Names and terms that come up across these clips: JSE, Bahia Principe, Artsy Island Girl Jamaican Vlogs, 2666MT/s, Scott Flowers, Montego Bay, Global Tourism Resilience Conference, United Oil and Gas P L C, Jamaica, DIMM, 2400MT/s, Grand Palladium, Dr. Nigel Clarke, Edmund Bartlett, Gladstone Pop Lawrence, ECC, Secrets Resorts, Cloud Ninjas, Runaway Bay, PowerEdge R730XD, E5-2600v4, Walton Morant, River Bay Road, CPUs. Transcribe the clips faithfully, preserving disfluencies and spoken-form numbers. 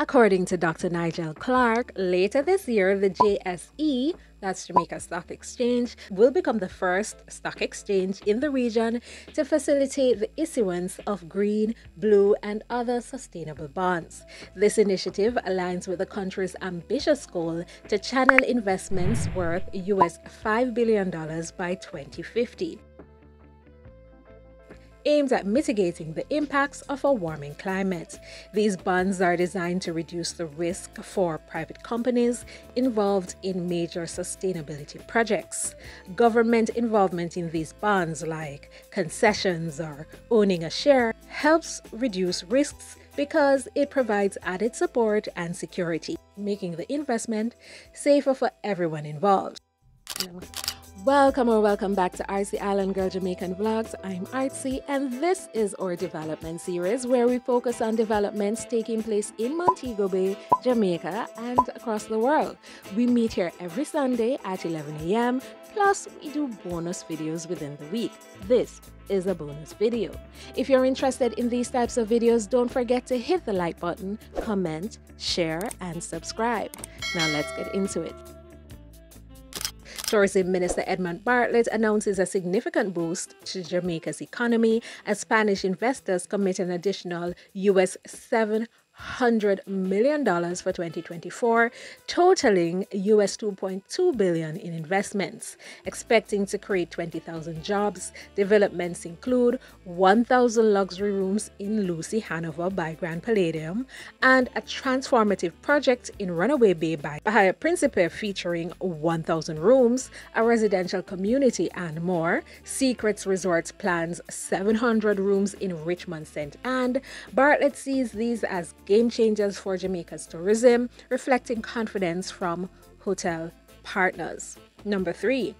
According to Doctor Nigel Clarke, later this year, the J S E, that's Jamaica Stock Exchange, will become the first stock exchange in the region to facilitate the issuance of green, blue, and other sustainable bonds. This initiative aligns with the country's ambitious goal to channel investments worth U S five billion dollars by twenty fifty. Aimed at mitigating the impacts of a warming climate. These bonds are designed to reduce the risk for private companies involved in major sustainability projects. Government involvement in these bonds, like concessions or owning a share, helps reduce risks because it provides added support and security, making the investment safer for everyone involved. Welcome or welcome back to Artsy Island Girl Jamaican Vlogs. I'm Artsy, and this is our development series where we focus on developments taking place in Montego Bay, Jamaica, and across the world. We meet here every Sunday at eleven A M, plus we do bonus videos within the week. This is a bonus video. If you're interested in these types of videos, don't forget to hit the like button, comment, share, and subscribe. Now let's get into it. Tourism Minister Edmund Bartlett announces a significant boost to Jamaica's economy as Spanish investors commit an additional U S seven hundred million dollars for twenty twenty-four, totaling U S two point two billion dollars in investments, expecting to create twenty thousand jobs. Developments include one thousand luxury rooms in Lucy, Hanover by Grand Palladium, and a transformative project in Runaway Bay by Bahia Principe featuring one thousand rooms, a residential community, and more. Secrets Resorts plans seven hundred rooms in Richmond Saint Anne. Bartlett sees these as game changers for Jamaica's tourism, reflecting confidence from hotel partners. Number three.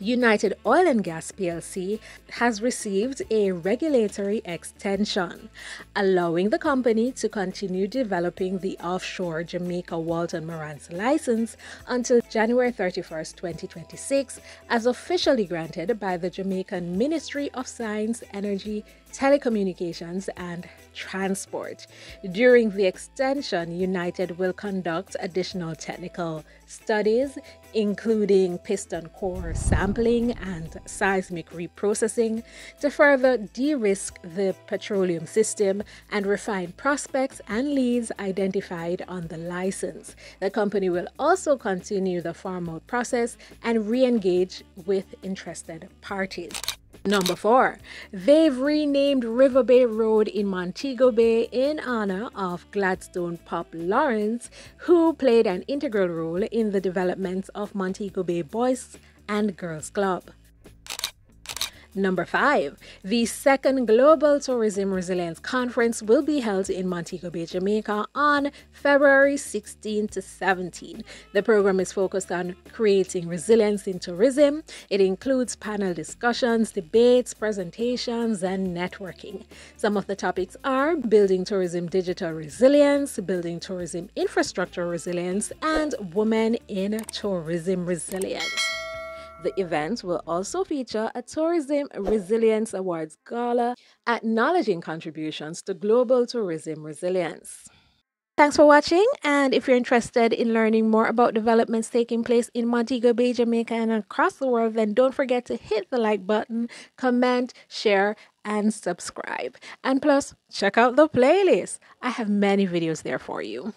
United Oil and Gas P L C has received a regulatory extension, allowing the company to continue developing the offshore Jamaica Walton Morant license until January thirty-first, twenty twenty-six, as officially granted by the Jamaican Ministry of Science, Energy, Telecommunications and Transport. During the extension, United will conduct additional technical studies, including piston core sampling and seismic reprocessing, to further de-risk the petroleum system and refine prospects and leads identified on the license. The company will also continue the formal process and re-engage with interested parties. Number four, they've renamed River Bay Road in Montego Bay in honor of Gladstone Pop Lawrence, who played an integral role in the development of Montego Bay Boys and Girls Club. Number five, the second Global Tourism Resilience Conference will be held in Montego Bay, Jamaica on February sixteenth to seventeenth. The program is focused on creating resilience in tourism. It includes panel discussions, debates, presentations, and networking. Some of the topics are building tourism digital resilience, building tourism infrastructure resilience, and women in tourism resilience. The event will also feature a Tourism Resilience Awards Gala acknowledging contributions to global tourism resilience. Thanks for watching, and if you're interested in learning more about developments taking place in Montego Bay, Jamaica, and across the world, then don't forget to hit the like button, comment, share, and subscribe. And plus, check out the playlist. I have many videos there for you.